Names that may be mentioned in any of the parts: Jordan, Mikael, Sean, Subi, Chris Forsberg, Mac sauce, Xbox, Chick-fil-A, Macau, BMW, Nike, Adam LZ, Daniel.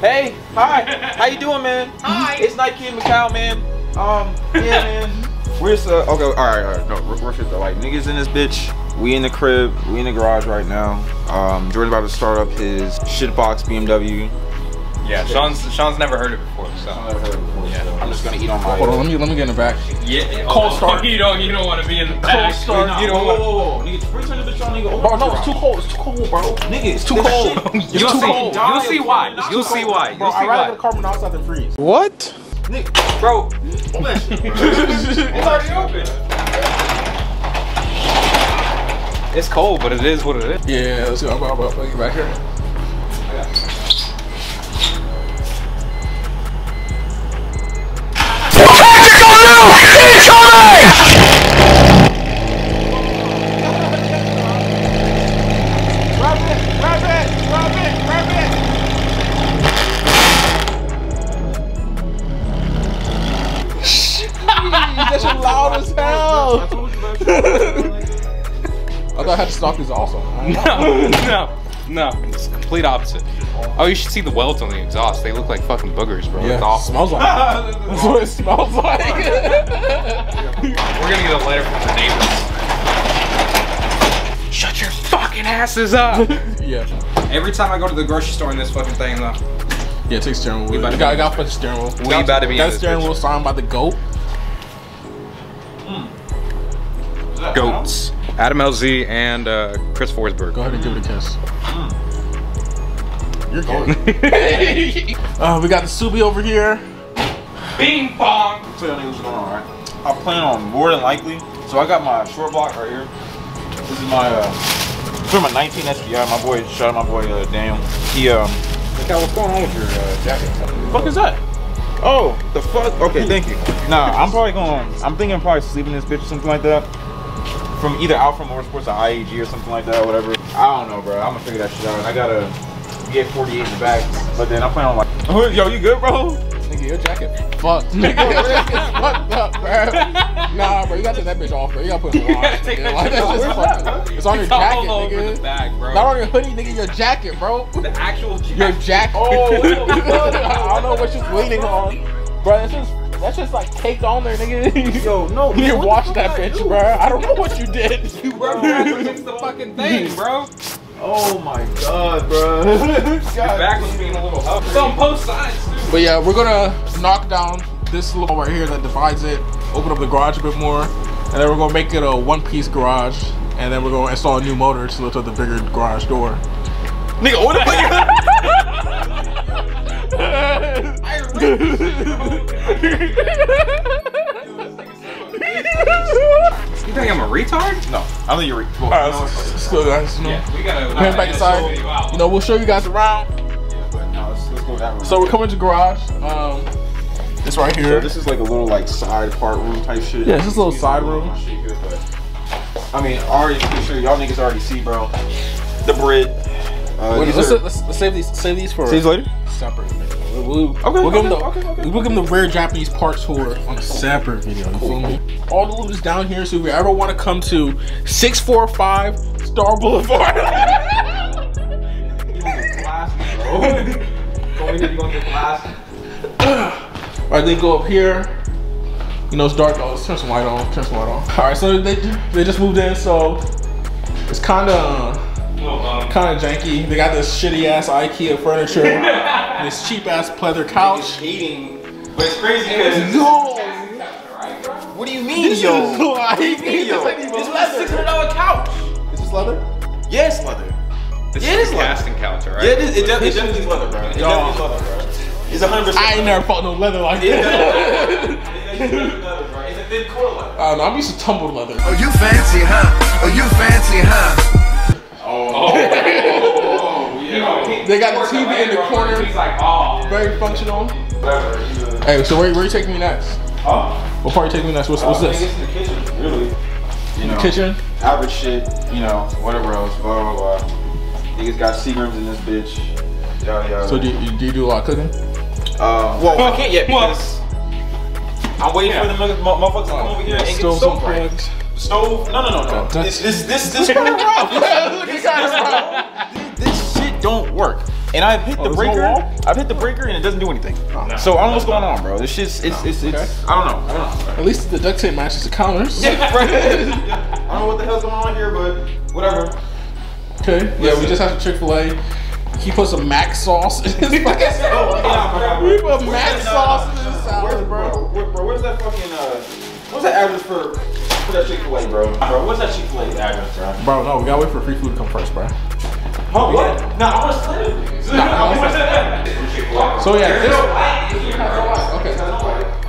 Hey, hi, how you doing, man? Hi. It's Nike and Mikael, man. Yeah, man. We're so, okay, all right, no, we're fit though. Like, niggas in this bitch. We in the crib, we in the garage right now. Jordan about to start up his shitbox BMW. Yeah, Sean's never heard it before, so. I've never heard it before, yeah. So I'm just gonna eat on my Hold on, let me get in the back. Yeah, cold start. You don't wanna be in the back. Cold start. You don't whoa. Nigga, first turn the bitch on, nigga. Bro, no, it's too cold, bro. Nigga, it's too cold. You'll see why. Bro, I'd rather go to carbon dioxide than freeze. What? Nigga, bro. Hold that shit, bro. It's already open. It's cold, but it is what it is. Yeah, let's go. I'll get back here. That shit loud as hell. I thought I had to stop these also. No. It's the complete opposite. Oh, you should see the welds on the exhaust. They look like fucking boogers, bro. Yeah, it's awful. Smells like that's what it smells like. We're gonna get a letter from the neighbors. Shut your fucking asses up. Yeah. Every time I go to the grocery store in this fucking thing, though. Yeah, take steering wheel. I got fucking steering wheel. We about to be that steering wheel signed by the GOAT. Goats. Adam LZ and Chris Forsberg. Go ahead and give it a kiss. You're going. We got the Subi over here. Bing bong. So y'all niggas what's going on, right? I plan on more than likely. So I got my short block right here. This is my my 19 SPI. My boy, shout out my boy Daniel. He look out, what's going on with your jacket? What the fuck is that? Oh, the fuck. Okay, thank you. Nah, I'm thinking probably sleeping in this bitch or something like that. From either out from or sports to IEG or something like that, or whatever. I don't know, bro. I'm gonna figure that shit out. I gotta get 48 in the back, but then I plan on like, oh, yo, you good, bro? Nigga, your jacket fucked. Nigga, your jacket fucked up, bro. Nah, bro, you gotta take that bitch off, bro. You gotta put it in the wash. It's on your jacket, nigga. The back, bro. Not on your hoodie, nigga. Your jacket, bro. The actual jacket. Your jacket. Oh, I don't know what you're leaning on, bro. This is. That's just like caked on there, nigga. Yo, no. You washed that bitch, bro. I don't know what you did. You bro, it's the fucking thing, bro. Oh my god, bro. Your back was being a little up. It's on both sides, dude. But yeah, we're gonna knock down this little right here that divides it, open up the garage a bit more, and then we're gonna make it a one-piece garage, and then we're gonna install a new motor to lift up the bigger garage door. Nigga, what the fuck? You think I'm a retard? No, I think you're a retard. Let's go back inside. You know, we'll show you guys around. Yeah, but no, let's go that way. So we're coming to garage. This right here. So this is like a little like side part room type shit. Yeah, it's just a little side room. I mean, already pretty sure y'all niggas already see, bro. The bread. Let's save these for later. Separate. We'll give them the rare Japanese parts for on a separate video. You feel me? All the loot is down here, so if you ever want to come to 645 Star Boulevard. Alright, they go up here. You know it's dark. Oh, let's turn some light on. Alright, so they just moved in, so it's kind of janky. They got this shitty ass IKEA furniture, this cheap ass pleather couch. Eating, but it's crazy because no. What do you mean, this yo? What do you mean, yo? This is $600 couch. Is this leather? Yes, leather. This is casting couch, right? Yeah, it definitely is leather, bro. It definitely is leather, bro. It's 100%. I ain't never fought no leather like that. It's a thin core leather. I don't know. I'm used to tumbled leather. Oh, you fancy, huh? Yeah. They got the TV in the corner. He's like, oh. Very functional. Hey, so where are you taking me next? What part are you taking me next? What's this? It's in the kitchen, really. You know, kitchen? Average shit, you know, whatever else, blah, blah, blah. Niggas got Seagrams in this bitch. So do you do a lot of cooking? Well, I can't yet because I'm waiting for the motherfuckers to come over here and get soap right. Stove? No. This shit don't work. and I hit the breaker. I've hit the breaker and it doesn't do anything. Oh, no, so I don't know what's going on, bro. This shit's it's I don't know. At least the duct tape matches the counters. Yeah, right. I don't know what the hell's going on here, but whatever. Okay. Yeah, we just have to Chick-fil-A. He put some Mac sauce in his fucking salad. We put Mac sauce in his salad, bro. Bro, where's that fucking what's that average for that Chick-fil-A, bro? Bro, what's that Chick-fil-A average, bro? Bro, no, we gotta wait for free food to come first, bro. Oh, what? No, I want to split it. So yeah, this okay.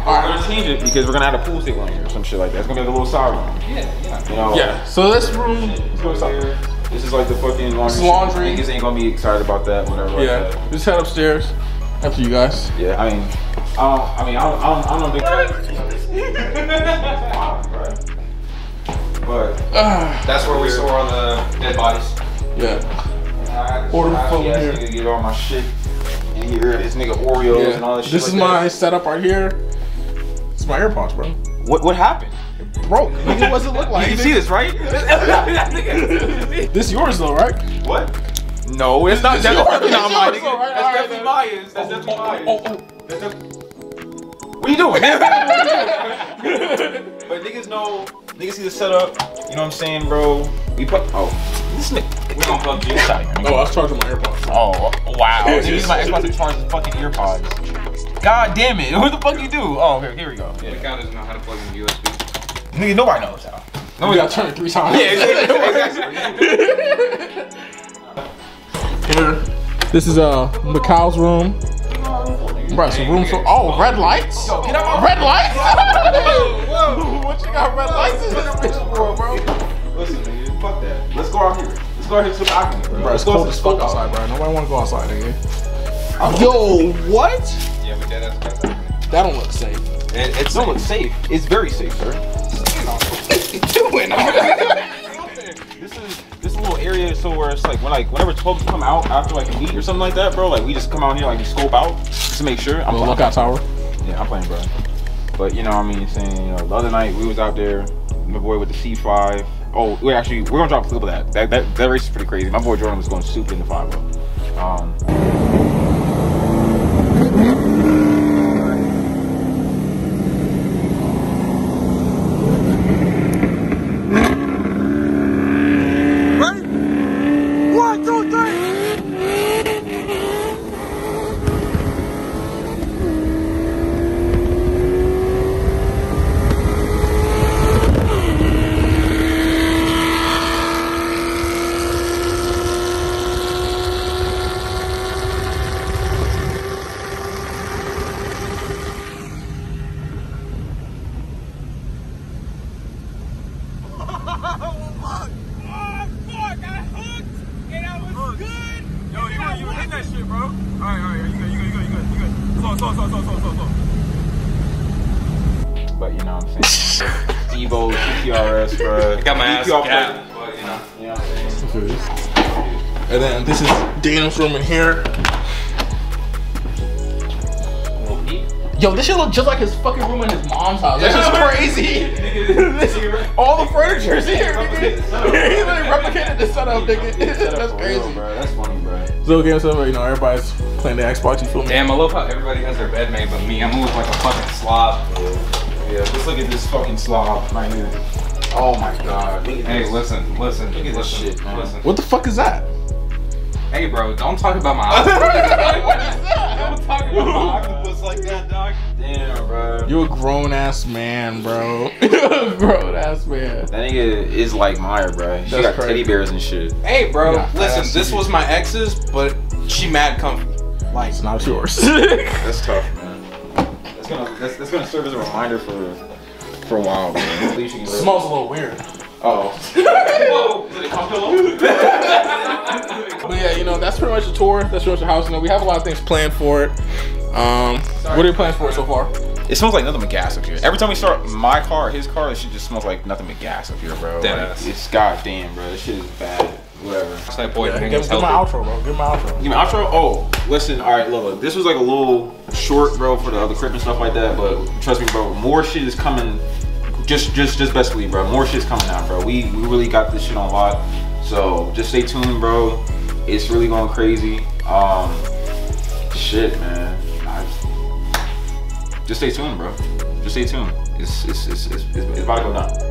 Alright, we're gonna change it because we're gonna add a pool table on here or some shit like that. It's gonna be like a little sour. Yeah. You know, yeah. So this room here. This is like the fucking laundry. I guess ain't gonna be excited about that, whatever. Yeah. Like just head upstairs. After you guys. Yeah. I don't think. But that's where we saw all the dead bodies. Yeah. Order from here. Nigga get all my shit in here. This nigga Oreos and all this shit. This is my setup right here. It's my AirPods, bro. What happened? Broke. What's it look like? You see this, right? This yours though, right? What? No, it's not. That's definitely not mine. That's definitely mine. That's definitely mine. What are you doing? But niggas know. Niggas see the setup. You know what I'm saying, bro? We put. This nigga. We don't plug this out. Oh, I was charging my AirPods. Oh, wow. Niggas use my Xbox to charge the fucking AirPods. God damn it! What the fuck you do? Oh, here we go. Yeah. Macau doesn't know how to plug in USB. Nigga, nobody knows how. Nobody got turned 3 times. Yeah, exactly. Here, this is Mikael's room. Bro, it's a room for red lights. Yo, get out red lights. Whoa. What you got red lights in this bitch for, bro? Listen, nigga, fuck that. Let's go out here. Let's go out here to the balcony, bro. Bro, it's cold as fuck outside, bro. Nobody want to go outside, nigga. Yo, what? Yeah, but that's that don't look safe. It don't look safe. It's very safe, sir. What you doing? This little area so where it's like whenever 12 come out after like a meet or something like that, bro, like we just come out here like we scope out just to make sure. I'm lookout tower. Yeah, I'm playing, bro. But you know what I mean, saying, you know, the other night we was out there, my boy with the C5. Oh, we're gonna drop a clip of that. That race is pretty crazy. My boy Jordan was going super in the 5-0. But you know what I'm saying? Evo, TTRS, bro. I got my ass capped, but you know. You know what I'm saying? And then this is Daniel's room in here. Yo, this shit look just like his fucking room in his mom's house. That's just crazy. All the furniture's here, nigga. He literally replicated the setup, nigga. That's crazy. That's funny, bro. So game setup, you know, everybody's playing the Xbox, you feel me? Damn, I love how everybody has their bed made but me. I'm always like a fucking slob. Yeah, let's look at this fucking slob right here. Oh my god. Hey, listen. Look at this shit, man. What the fuck is that? Hey, bro, don't talk about my octopus. What is that? Don't talk about my octopus like that, dog. Damn, bro. You a grown ass man, bro. You a grown ass man. That nigga is like Maya, bro. She got teddy bears and shit. Hey, bro, listen, this was my ex's, but she mad comfy. Like, it's not yours. That's tough, man. That's gonna serve as a reminder for a while, man. It smells a little weird. Oh. Did it come pillow? But yeah, you know, that's pretty much the tour. That's pretty much the house. You know, we have a lot of things planned for it. What are your plans for it so far? It smells like nothing but gas up here. Every time we start my car or his car, this shit just smells like nothing but gas up here, bro. Like, it's goddamn, bro. This shit is bad. Whatever. It's like, boy, give my outro, bro. Give my outro? Oh, listen, all right, look. This was like a little short, bro, for the other clip and stuff like that. But trust me, bro, more shit is coming. Just best believe, bro. More shit's coming out, bro. We really got this shit on lock. So just stay tuned, bro. It's really going crazy. Shit, man. Just stay tuned, bro. Just stay tuned. It's about to go down.